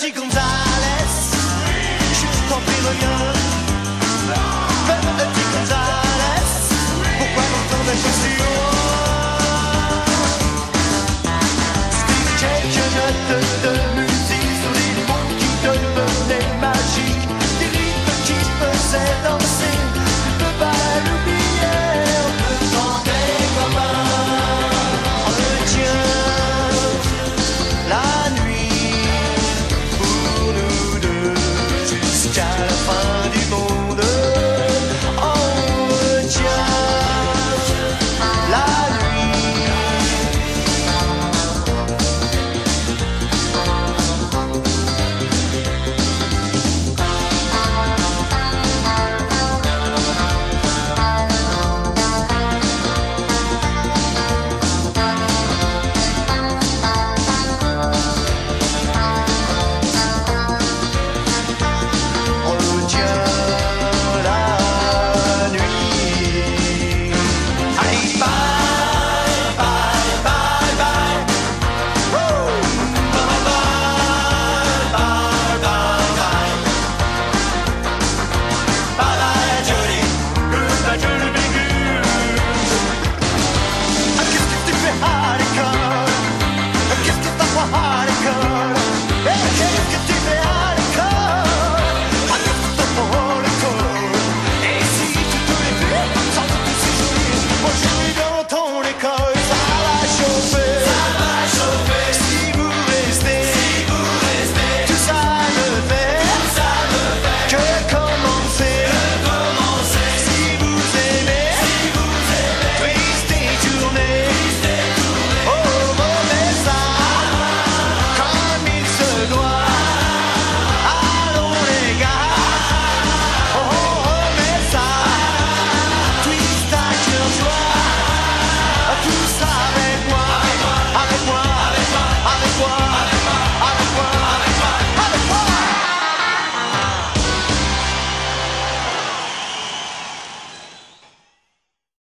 Take another.